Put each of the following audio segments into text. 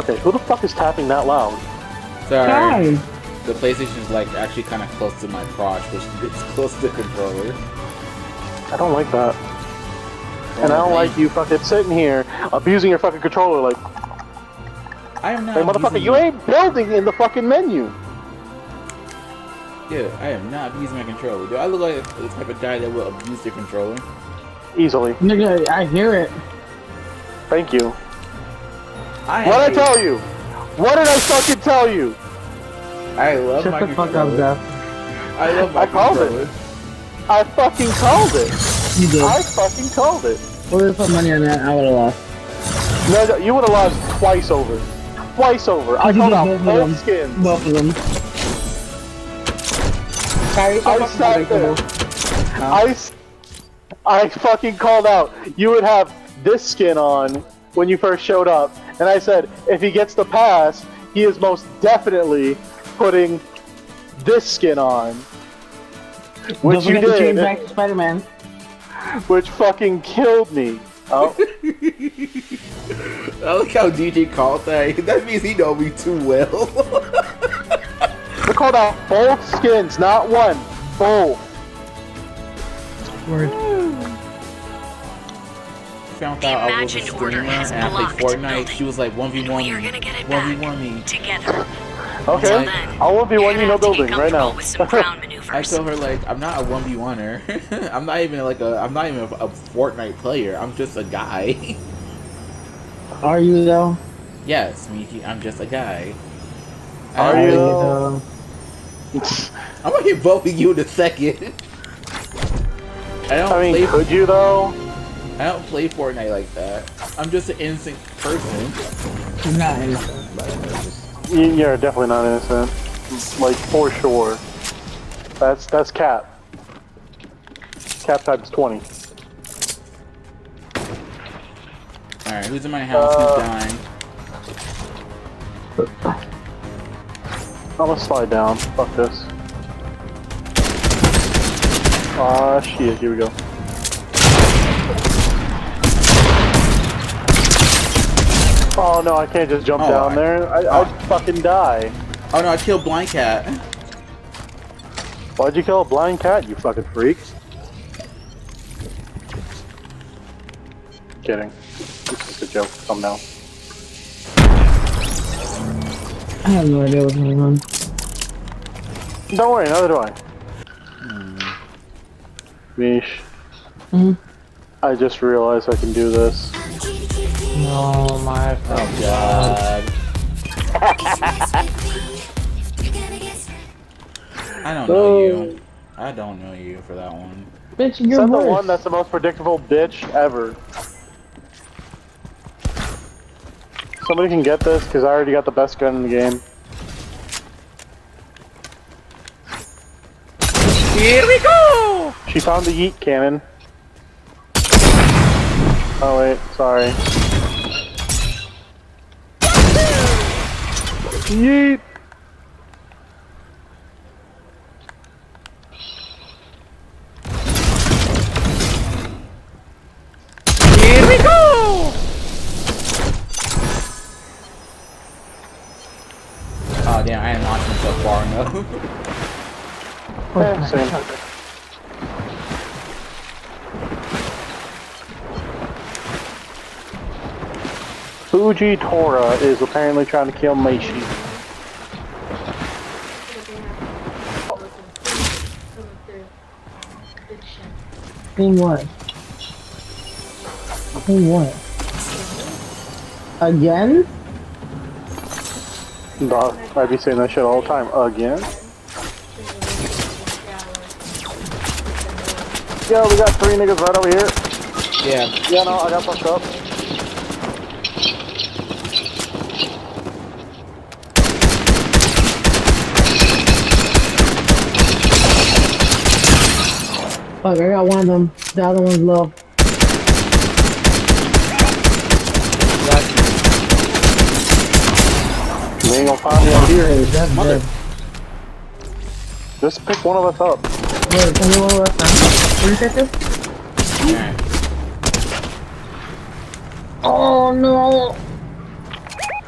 Okay, who the fuck is tapping that loud? Sorry. Guys. The PlayStation is like actually kind of close to my crotch, which it's close to the controller. I don't like that. Well, and I don't like you fucking sitting here abusing your fucking controller like... I am not like, motherfucker, you ain't building in the fucking menu! Dude, I am not abusing my controller. Do I look like the type of guy that will abuse your controller? Easily. Nigga, I hear it. Thank you. What did I tell you? What did I fucking tell you? I love my controller. Shut the fuck up, Zeph. I love my controller. I called it. I fucking called it. You did. I fucking called it. Well, if I put money on that, I would've lost. No, no, you would've lost twice over. Twice over. I called out both skins. Both of them. I sat there. I fucking called out. You would have this skin on when you first showed up. And I said, if he gets the pass, he is most definitely putting this skin on. Which you did. Change back to Spider-Man. Which fucking killed me. Oh. I like how DJ called that. That means he know me too well. I called out both skins, not one. Both. Word. Found out I was a streamer and I played Fortnite. She was like 1v1 me. Together. Okay, I'll 1v1 you no building right now. I told her like I'm not a 1v1er. I'm not even like I'm not even a Fortnite player. I'm just a guy. Are you though? Yes, Miki, I'm just a guy. Are you though? I'm gonna get both of you in a second. I mean, could you though? I don't play Fortnite like that. I'm just an innocent person. Not innocent. You're definitely not innocent. Like, for sure. That's cap. Cap times 20. Alright, who's in my house? Who's dying? I'm gonna slide down. Fuck this. Ah, shit. Here we go. Oh no, I can't just jump down there. I'd fucking die. Oh no, I killed Blind Cat. Why'd you kill a Blind Cat, you fucking freak? Kidding. This is a joke. Come now. I have no idea what's going on. Don't worry, neither do I. Mish. Mm-hmm. I just realized I can do this. Oh my god. I don't know you. I don't know you for that one. Bitch, you're the one that's the most predictable bitch ever. Somebody can get this because I already got the best gun in the game. Here we go! She found the yeet cannon. Oh wait, sorry. Yeet! Here we go! Oh damn, I didn't launch him so far enough. Yeah, same. Fuji Tora is apparently trying to kill Mishe. Mean what? Mean what? Again? Nah, I be saying that shit all the time. Again? Yo, we got three niggas right over here. Yeah. Yeah, no, I got fucked up. Fuck, I got one of them. The other one's low. You ain't gonna find me out here. That's dead. Just pick one of us up. Wait, only one of us up. Will you take this? Oh no!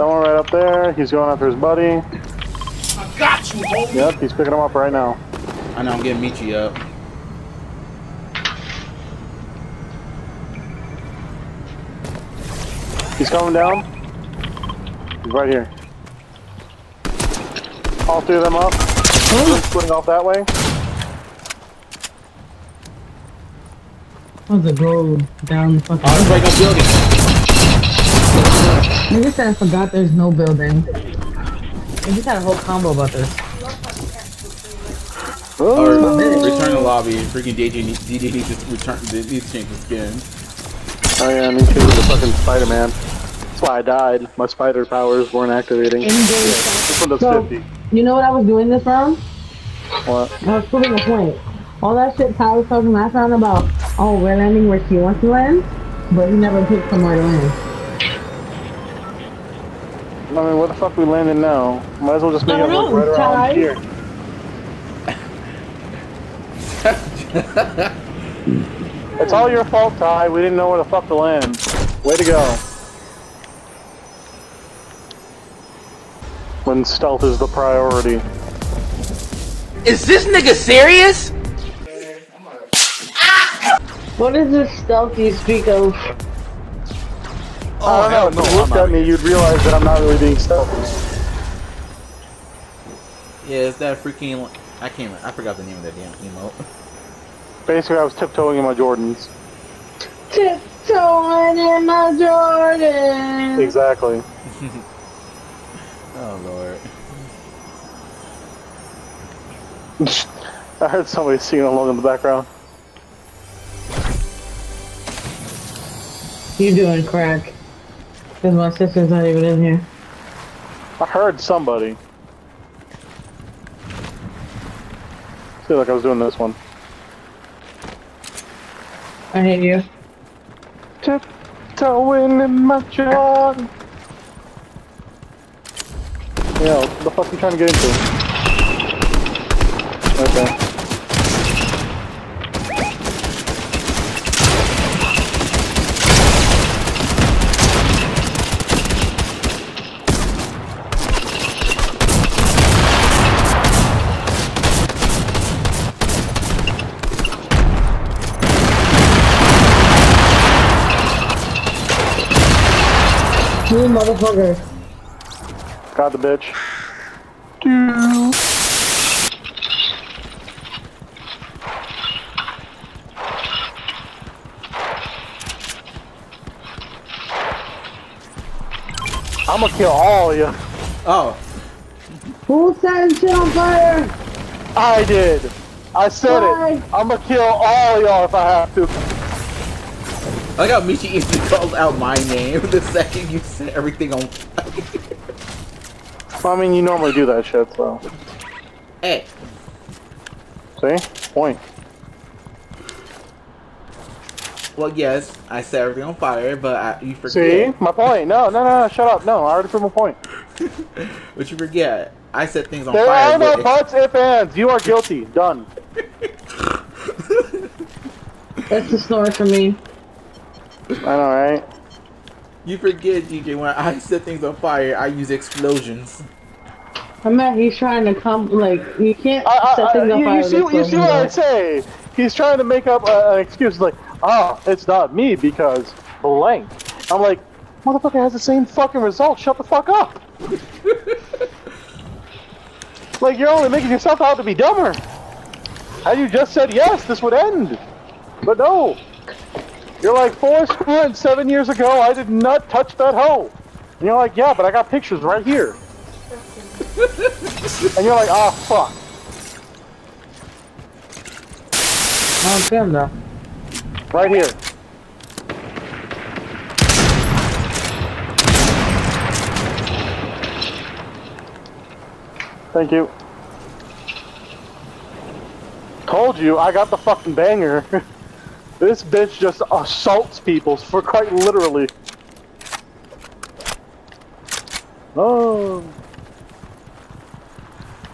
Someone right up there. He's going after his buddy. I got you, homie. Yep, he's picking him up right now. I know, I'm getting Michi up. He's coming down. He's right here. All three of them up. Splitting off that way. How's it go down the fucking road? Break up building. Nigga said I forgot there's no building. We just had a whole combo about this. Oh, return to lobby. Freaking DJ needs to return. Needs to change his skin. Oh yeah, me too. The fucking Spider-Man. That's why I died. My spider powers weren't activating. Yeah. This one does so, 50. You know what I was doing this round? What? I was proving a point. All that shit Ty was talking last round about. Oh, we're landing where he wants to land, but he never picked somewhere to land. I mean, where the fuck we landing now? Might as well just make it look right around here. It's all your fault, Ty. We didn't know where the fuck to land. Way to go. When stealth is the priority. Is this nigga serious? What is this stealth you speak of? Oh, I don't know. If you looked at me, you'd realize that I'm not really being stealthy. Yeah, it's that freaking... I forgot the name of that damn emote. Basically, I was tiptoeing in my Jordans. Tiptoeing in my Jordans! Exactly. Oh, Lord. I heard somebody singing along in the background. You doing crack. Because my sister's not even in here. I heard somebody. Feel like I was doing this one. I hate you. Tiptoeing in my jaw. Yeah, what the fuck are you trying to get into? Okay. You motherfucker. Got the bitch. I'm gonna kill all of you. Oh. Who set shit on fire? I did. I said it. I'm gonna kill all of y'all if I have to. I got Michi easily called out my name the second you set everything on fire. I mean, you normally do that shit, so. Hey. See? Point. Well, yes, I set everything on fire, but you forget. See? My point. No, shut up. No, I already proved my point. But you forget. I set things on fire. There are no buts, ifs, ands. You are guilty. Done. That's the snore for me. I know, right? You forget, DJ, when I set things on fire, I use explosions. I'm not, he's trying to come, like, you can't set things on fire with explosions. You see what I say? He's trying to make up an excuse, like, oh, it's not me because blank. I'm like, motherfucker has the same fucking result, shut the fuck up. Like, you're only making yourself out to be dumber. Had you just said yes, this would end. But no. You're like, Forrest, 7 years ago, I did not touch that hoe. And you're like, yeah, but I got pictures right here. And you're like, ah, fuck. I don't see him, though. Right here. Thank you. Told you, I got the fucking banger. This bitch just assaults people for quite literally. Oh.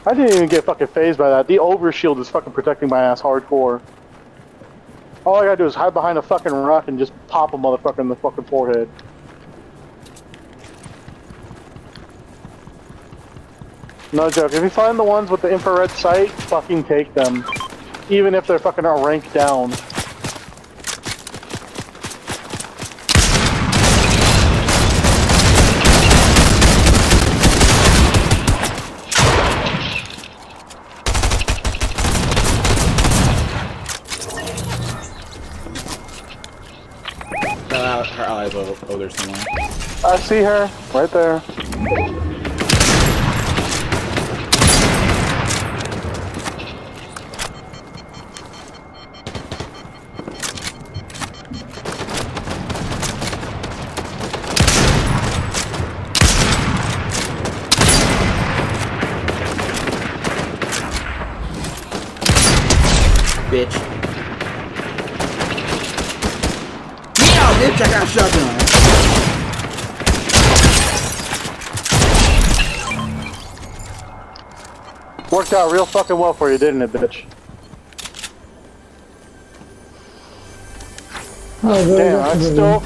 I didn't even get fucking phased by that. The overshield is fucking protecting my ass hardcore. All I gotta do is hide behind a fucking rock and just pop a motherfucker in the fucking forehead. No joke. If you find the ones with the infrared sight, fucking take them. Even if they're fucking a rank down. Her allies level. Oh, there's someone. I see her. Right there. Bitch. Yeah, bitch, I got shotgun. Worked out real fucking well for you, didn't it, bitch? Oh, really? Damn,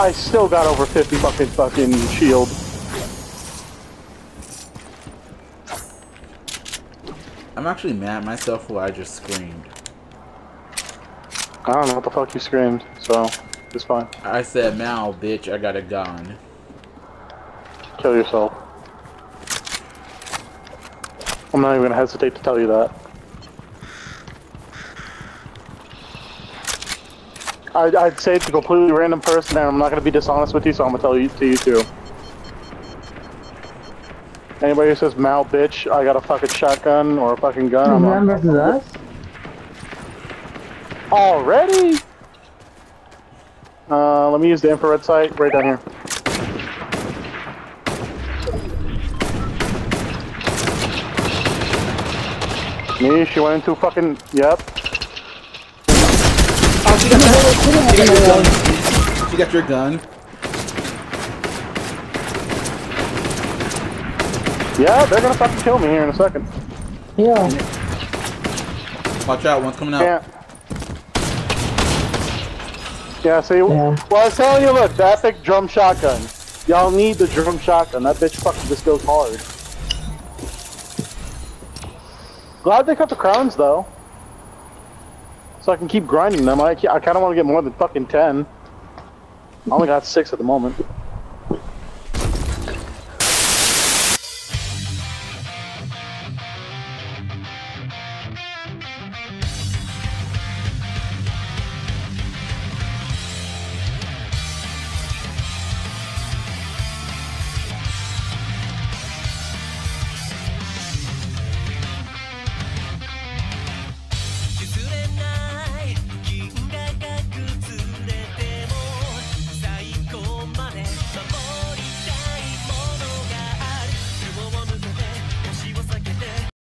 I still got over 50 fucking shield. I'm actually mad at myself for what I just screamed. I don't know what the fuck you screamed, so it's fine. I said, "Mal, bitch, I got a gun. Kill yourself." I'm not even gonna hesitate to tell you that. I'd say it's a completely random person, and I'm not gonna be dishonest with you, so I'm gonna tell you to you too. Anybody who says, "Mal, bitch, I got a fucking shotgun or a fucking gun," I'm not gonna do that. Already? Let me use the infrared sight right down here. Me, she went into fucking. Yep. Oh, she got that. She got your gun. Yeah, they're gonna fucking kill me here in a second. Yeah. Watch out, one's coming out. Yeah. Yeah, see, well, I was telling you, look, the epic drum shotgun. Y'all need the drum shotgun. That bitch fucking just goes hard. Glad they cut the crowns, though. So I can keep grinding them. I kind of want to get more than fucking 10. I only got 6 at the moment.